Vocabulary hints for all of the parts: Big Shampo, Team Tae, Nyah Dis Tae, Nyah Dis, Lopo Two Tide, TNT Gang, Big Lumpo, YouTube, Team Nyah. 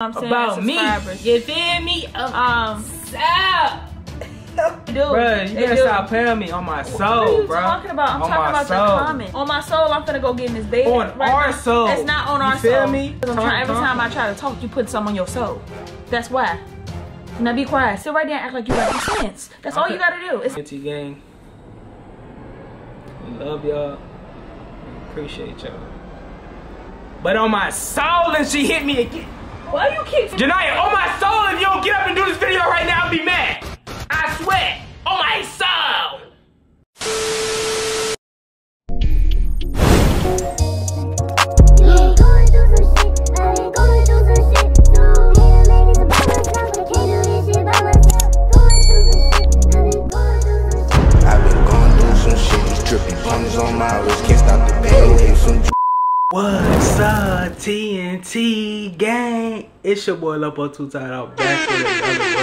I'm saying about me, you feel me? Stop. Dude, bro, you better stop paying me on my soul, bro. What are you talking about? I'm talking about your comment. On my soul, I'm finna go get in this bed. On our soul. It's not on our soul. You feel me? Every time I try to talk, you put something on your soul. That's why. Now be quiet. Sit right there and act like you got some sense. That's all you gotta do. It's TNT Gang. We love y'all. Appreciate y'all. But on my soul, and she hit me again. Why you keep Janiyah, on my soul, if you don't get up and do this video right now, I'll be mad. I swear, on my soul. I've been going through some shit, these trippy plums on my wrist, can't stop the pain, wave some. What's up, TNT Gang? It's your boy Lopo Two Tide. I'm back with another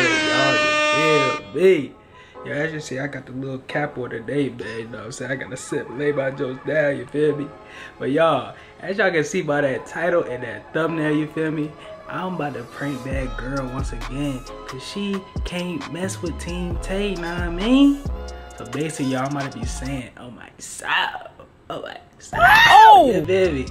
one, y'all. Yeah, as you see, I got the little cap on today, man. You know what I'm saying? I got to sit and lay my jokes down, you feel me? But y'all, as y'all can see by that title and that thumbnail, you feel me? I'm about to prank that girl once again, because she can't mess with Team Tae, you know what I mean? So basically, y'all might be saying, oh my God. Oh, my God. Oh! Yeah, baby.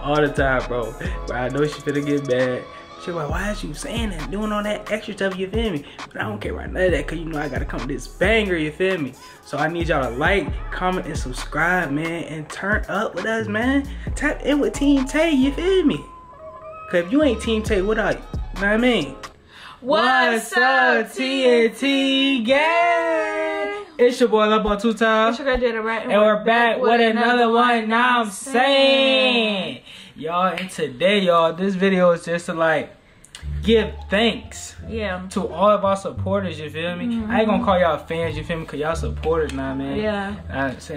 All the time, bro. But I know she finna get mad. She like, why is you saying that? Doing all that extra stuff, you feel me? But I don't care about none of that, because you know I gotta come to this banger, you feel me? So I need y'all to like, comment, and subscribe, man. And turn up with us, man. Tap in with Team Tae, you feel me? Because if you ain't Team Tae, what are you? You know what I mean? What's up, TNT Gang? It's your boy Lopo Two Tide. It's your girl Jada, right? And we're back with another one. Now I'm saying, y'all, and today, y'all, this video is just to like give thanks, yeah, to all of our supporters. You feel me? I ain't gonna call y'all fans. You feel me? Cause y'all supporters, nah, man. Yeah.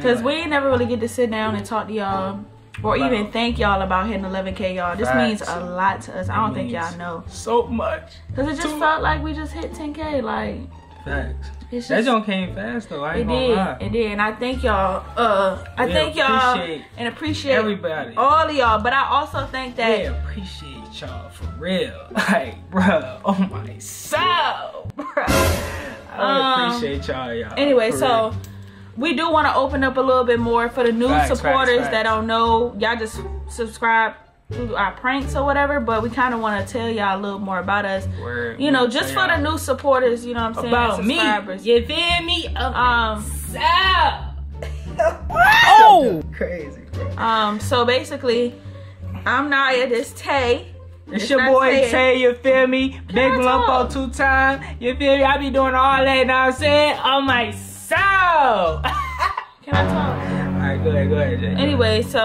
Cause we ain't never really get to sit down and talk to y'all. Or even thank y'all about hitting 11K, y'all. This means a lot to us. I don't think y'all know. So much. Because it just felt like we just hit 10K. Like, facts. Just, that jump came fast, though. I ain't gonna lie. It did. And I thank y'all. I thank y'all and appreciate everybody. All of y'all. But I also think that. Yeah, appreciate y'all for real. Like, bro. Oh my soul, bro. I appreciate y'all, y'all. Anyway, so. We do want to open up a little bit more for the new supporters that don't know. Y'all just subscribe to our pranks or whatever, but we kind of want to tell y'all a little more about us. Word, you know, just for the new supporters, you know what I'm saying? About subscribers. Me. You feel me? Oh! Crazy, bro. So basically, I'm Nyah Dis Tae. It's your boy Tay, you feel me? Big Lumpo Two Time. You feel me? I be doing all that, you know what I'm saying? Oh my so can I talk? Alright, go ahead, Jay. Anyway, so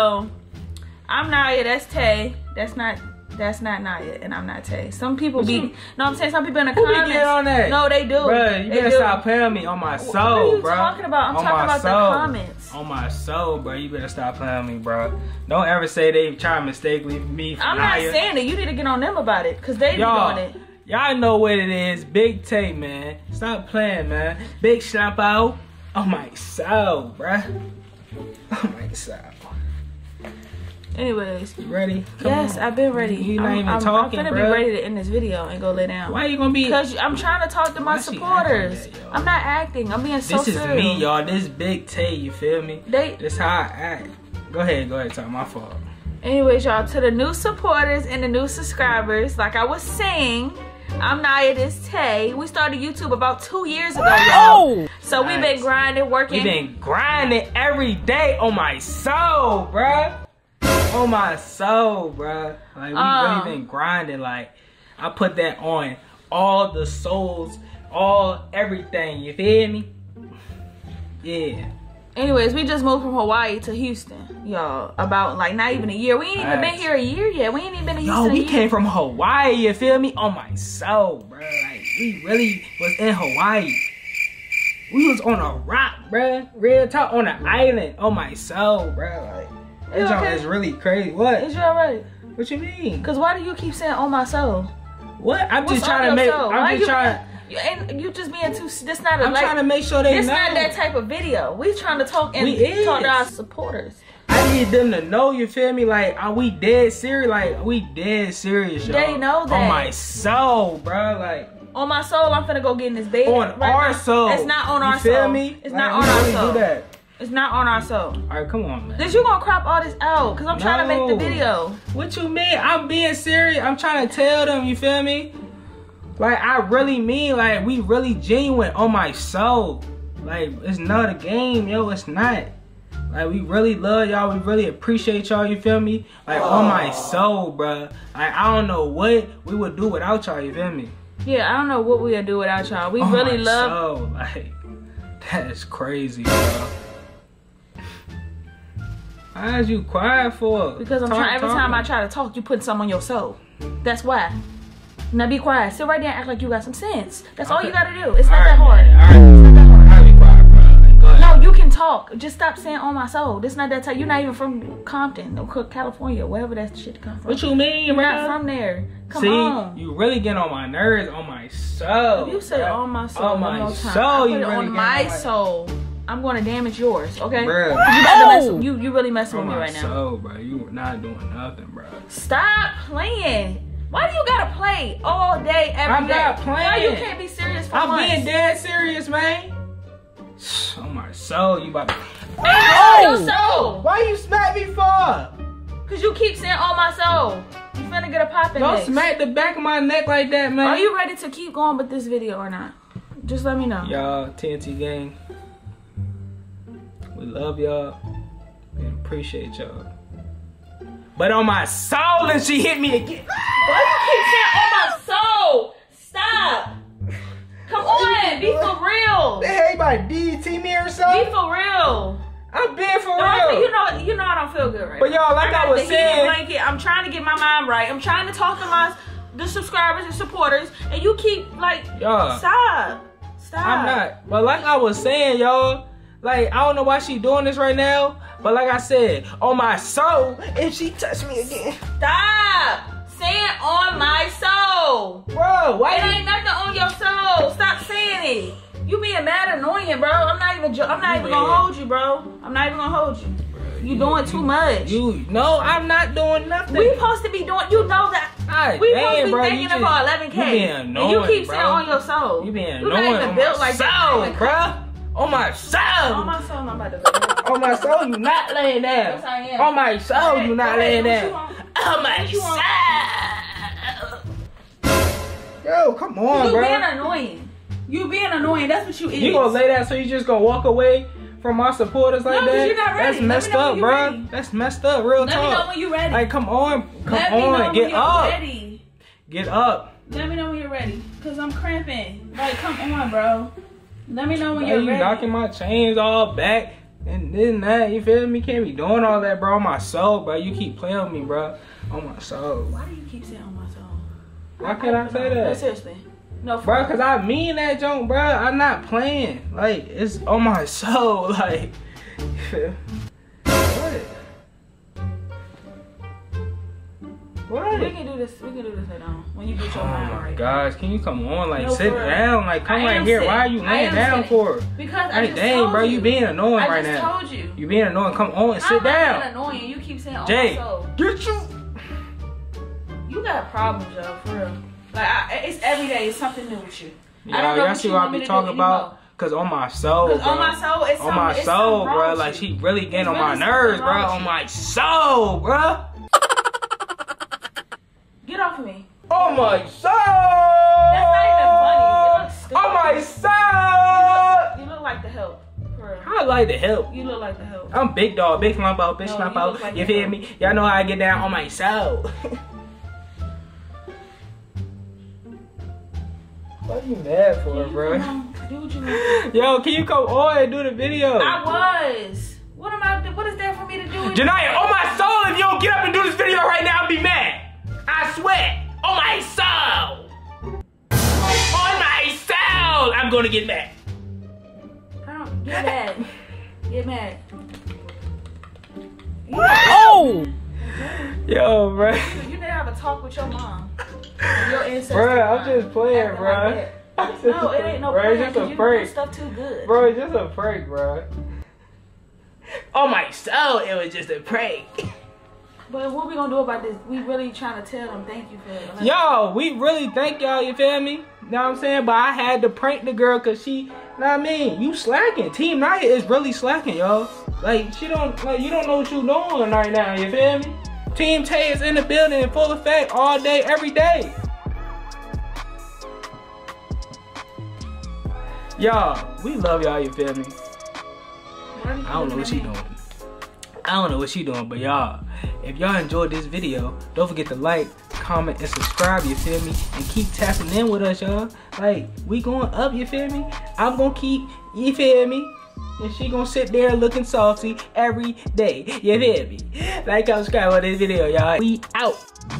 I'm Nyah, that's Tay. That's not Nyah, and I'm not Tay. Some people be no, I'm saying some people in the comments. Get on that? No, they do. Bro, you better stop playing me on my soul, bro. What are you talking about? I'm talking about the comments. On my soul, bro. You better stop playing me, bro. Don't ever say they try to mistakenly me for Nyah. I'm not saying that. You need to get on them about it, cause they be doing it. Y'all know what it is, Big Tae, man. Stop playing, man. Big Shampo. Oh my soul, bruh. Oh my soul. Anyways, you ready? Come on. I've been ready. You not even talking, bruh. I'm gonna be ready to end this video and go lay down. Why are you gonna be? Because I'm trying to talk to my supporters. I'm not acting. I'm being so serious. This is me, y'all. This Big Tae. You feel me? That's how I act. Go ahead. It's not my fault. Anyways, y'all, to the new supporters and the new subscribers, like I was saying. I'm Nyah Dis Tae. We started YouTube about 2 years ago, y'all. So we've been grinding, working. We've been grinding every day on my soul, bruh. On my soul, bruh. Like, we've really been grinding. Like, I put that on all the souls, all everything. You feel me? Yeah. Anyways, we just moved from Hawaii to Houston, y'all. About like not even a year. We ain't even been here a year yet. We ain't even been in Houston. No, we came from Hawaii. You feel me? Oh my soul, bro. Like we really was in Hawaii. We was on a rock, bro. Real talk, on an island. Oh my soul, bro. Like this y'all is really crazy. What? Is you alright? What you mean? Cause why do you keep saying on my soul? What? I'm just trying to make. I'm just trying. And you just being too. This not a. I'm trying to make sure they know. This not that type of video. We trying to talk to our supporters. I I need them to know, you feel me? Like, are we dead serious? Like, we dead serious, y'all. They know that. On my soul, bro. Like, on my soul, I'm finna go get in this bed. On our soul. It's not on our soul. You feel me? It's not on our soul. Do that. It's not on our soul. All right, come on, man. Then you gonna crop all this out, because I'm trying to make the video. What you mean? I'm being serious. I'm trying to tell them, you feel me? Like, I really mean, like, we really genuine on my soul. Like, it's not a game, yo, it's not. Like, we really love y'all, we really appreciate y'all, you feel me? Like, on my soul, bruh. Like, I don't know what we would do without y'all, you feel me? Yeah, I don't know what we would do without y'all. We really love... Oh, like, that is crazy, bro. Why is you quiet for? Because I'm trying, every time I try to talk, you put some on your soul. That's why. Now be quiet. Sit right there and act like you got some sense. That's all you gotta do. It's not that hard. No, you can talk. Just stop saying on my soul. This not that type. You're not even from Compton, no Cook, California, wherever that shit come from. What you mean, you're not from there. Come on. See, you really get on my nerves, on my soul. You said on my soul. On my soul, you really on my soul. I'm gonna damage yours, okay? Bruh, you really messing with me right now. Soul, bro. You not doing nothing, bro. Stop playing. Why do you gotta play all day, every day? I'm not playing. Why you can't be serious for once? I'm being dead serious, man. Oh my soul, you about to... Hey, on your soul! Why you smack me for? Because you keep saying, oh my soul. You finna get a pop in next. Don't smack the back of my neck like that, man. Are you ready to keep going with this video or not? Just let me know. Y'all, TNT Gang. We love y'all and appreciate y'all. But on my soul, and she hit me again. Why you keep saying on my soul? Stop. Come on, be for real. Hey, everybody, DT me or something? Be for real. I'm being for real. You know I don't feel good right now. But y'all, like I was saying, I'm trying to get my mind right. I'm trying to talk to the subscribers and supporters, and you keep like, stop. I'm not. But like I was saying, y'all, like I don't know why she doing this right now. But like I said, on my soul, if she touched me again. Stop saying on my soul. Bro, why? It ain't nothing on your soul. Stop saying it. You being mad annoying, bro. I'm not even gonna hold you, bro. I'm not even gonna hold you. Bro, you doing too much. No, I'm not doing nothing. We supposed to be doing, you know that. We supposed to be thinking about 11K. You being annoying, and you keep saying on your soul. You being annoying. You're not even built like that. Bro. On my soul. On my soul, I'm about to go. On my soul, you not laying down. Yes, I am. On my soul, you not laying down. On my soul. Yo, come on, bro. You being annoying. You being annoying. That's what you is. You gonna lay that so you just gonna walk away from our supporters like that? You're not ready. That's messed up, bro. That's messed up, real talk. Let me know when you ready. Like, come on. Come on. Get up. Get up. Let me know when you're ready. Because I'm cramping. Like, come on, bro. Let me know when you're ready. You knocking my chains all back. And then that, you feel me? Can't be doing all that, bro. On my soul, bro. You keep playing with me, bro. On my soul. Why do you keep saying on my soul? Why can't I say that? No, seriously. No, bro, because I mean that junk, bro. I'm not playing. Like, it's on my soul. Like, you feel? What? We can do this. We can do this later on. When you get your mind right. Oh my gosh, can you come on? Like, sit down. Like, come right here. Why are you laying down for? Because I just told you. Dang, bro, you being annoying right now. I just told you. You being annoying. Come on, sit down. I'm not being annoying. You keep saying, oh my soul. Get you. You got a problem, Joe, for real. Like, it's every day. It's something new with you. Y'all see what I be talking about? Cause on my soul, bro. On my soul, it's on my soul, bro. Like, she really getting on my nerves, bro. On my soul, bro. Get off of me. Oh my soul! That's not even funny. It looks stupid. Oh my soul! You look like the help. For real. I like the help. You look like the help. I'm big dog, big Lumpo, big Shampo. Like you feel me? Y'all know how I get down on my soul. What are you mad for, bro? Do what you mean. Yo, can you come on and do the video? I was. What is there for me to do? Janaya, on my soul, if you don't get up and do this video right now, I'll be mad. I swear, on my soul! On my soul! I'm gonna get mad. I don't get mad. Get mad. Oh! Yo, bro. You need to have a talk with your mom. Your ancestors. Bro, I'm just playing, bro. Like no, it ain't no prank. It's just a prank. Stuff too good. Bro, it's just a prank, bro. On my soul, it was just a prank. But what we gonna do about this? We really trying to tell them thank you for it. Yo, we really thank y'all, you feel me? Know what I'm saying? But I had to prank the girl because she, you know what I mean? You slacking. Team Nyah is really slacking, y'all. Like, she don't, like, you don't know what you doing right now, you feel me? Team Tae is in the building in full effect all day, every day. Y'all, we love y'all, you feel me? I don't know what she doing. I don't know what she doing, but y'all, if y'all enjoyed this video, don't forget to like, comment, and subscribe, you feel me? And keep tapping in with us, y'all. Like, we going up, you feel me? I'm gonna keep, you feel me? And she gonna sit there looking salty every day, you feel me? Like, subscribe on this video, y'all. We out.